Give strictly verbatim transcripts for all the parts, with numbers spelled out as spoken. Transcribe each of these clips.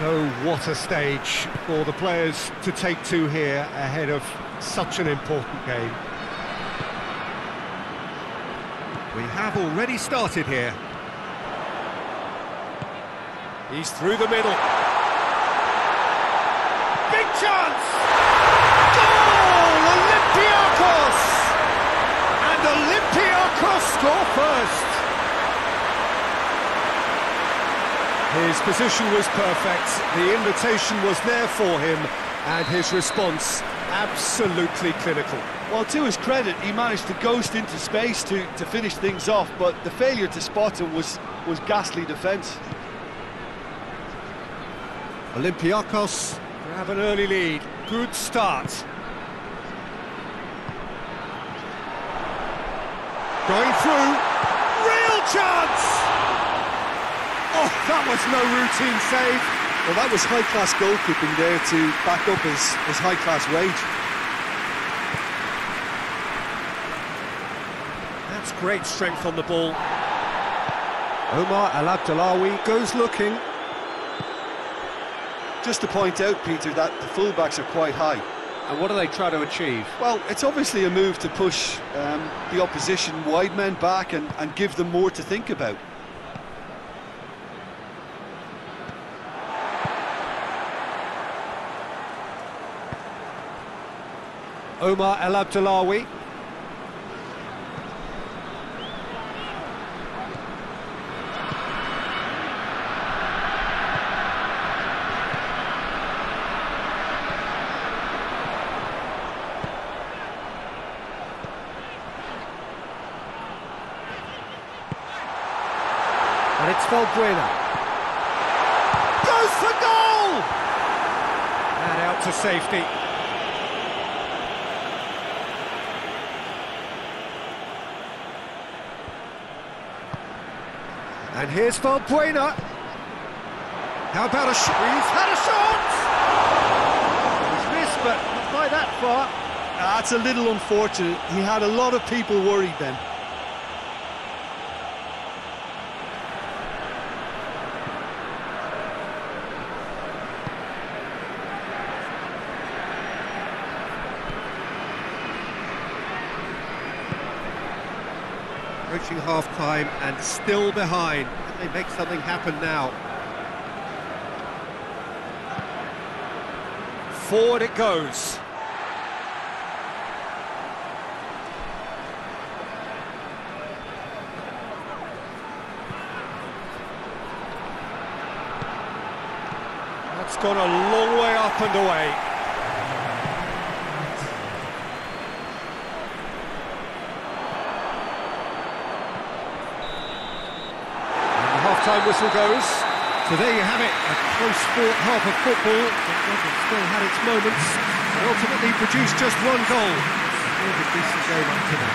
So what a stage for the players to take to here ahead of such an important game. We have already started here. He's through the middle. Big chance! Goal! Olympiakos! And Olympiakos score first. His position was perfect, the invitation was there for him, and his response absolutely clinical. Well, to his credit, he managed to ghost into space to, to finish things off, but the failure to spot him was, was ghastly defence. Olympiakos grab an early lead. Good start. Going through. Real chance! Oh, that was no routine save. Well, that was high-class goalkeeping there to back up his, his high-class rage. That's great strength on the ball. Omar Elabdellaoui goes looking. Just to point out, Peter, that the fullbacks are quite high. And what do they try to achieve? Well, it's obviously a move to push um, the opposition wide men back and, and give them more to think about. Omar Elabdellaoui. And it's Valbuena. Goes for goal! And out to safety. And here's Valbuena. How about a shot? He's had a shot! He's missed, but not by that far. That's a little unfortunate. He had a lot of people worried then. Approaching half-time and still behind. Can they make something happen now? Forward it goes. That's gone a long way up and away. Time whistle goes. So there you have it, a close-fought half of football. It still had its moments, and ultimately produced just one goal. Still a decent game up to now.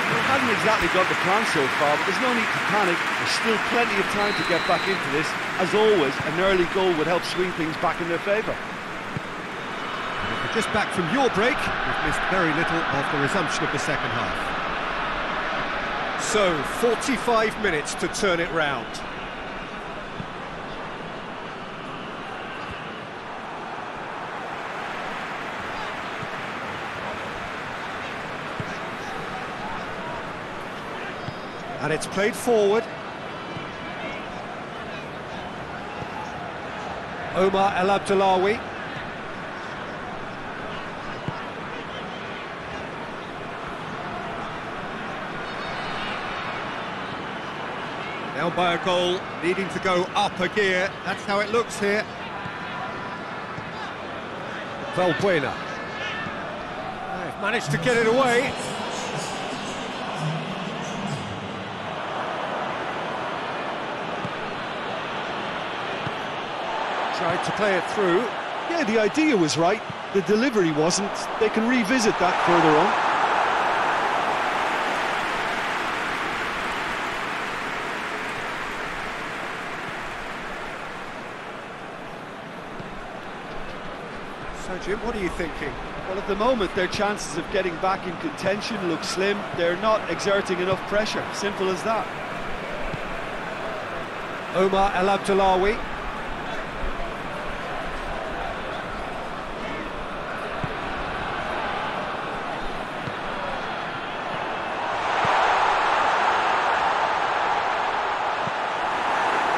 Well, it hadn't exactly got the plan so far, but there's no need to panic. There's still plenty of time to get back into this. As always, an early goal would help swing things back in their favour. And if you're just back from your break, you've missed very little of the resumption of the second half. So, forty-five minutes to turn it round. And it's played forward. Omar Elabdellaoui. Now by a goal, needing to go up a gear. That's how it looks here. Valbuena. They've managed to get it away. Tried to play it through. Yeah, the idea was right. The delivery wasn't. They can revisit that further on. So, Jim, what are you thinking? Well, at the moment, their chances of getting back in contention look slim. They're not exerting enough pressure. Simple as that. Omar Elabdellaoui.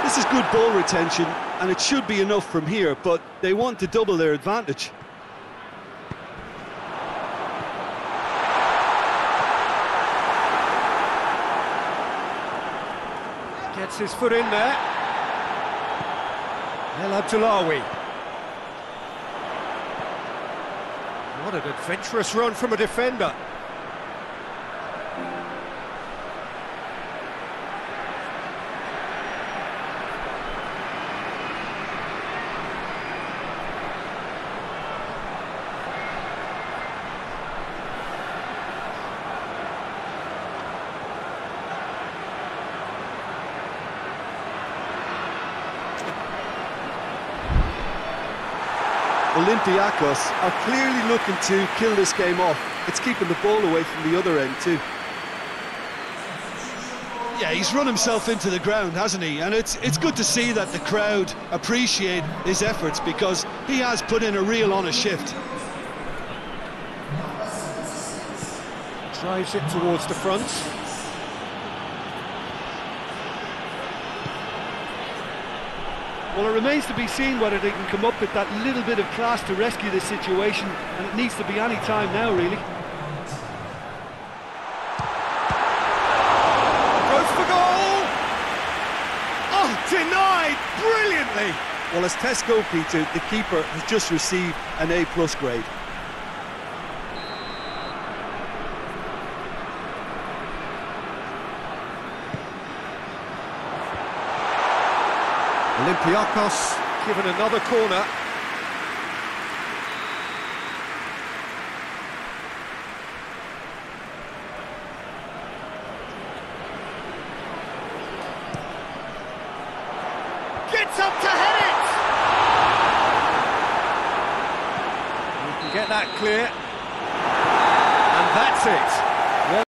This is good ball retention, and it should be enough from here, but they want to double their advantage. Gets his foot in there. Elabdellaoui. What an adventurous run from a defender. Olympiakos are clearly looking to kill this game off. It's keeping the ball away from the other end too. Yeah, he's run himself into the ground, hasn't he? And it's it's good to see that the crowd appreciate his efforts, because he has put in a real honest shift. Drives it towards the front. Well, it remains to be seen whether they can come up with that little bit of class to rescue this situation, and it needs to be any time now, really. Goes for goal! Oh, denied brilliantly! Well, as Tesco, Peter, the keeper, has just received an A plus grade. Olympiakos given another corner. Gets up to head it! You can get that clear. And that's it.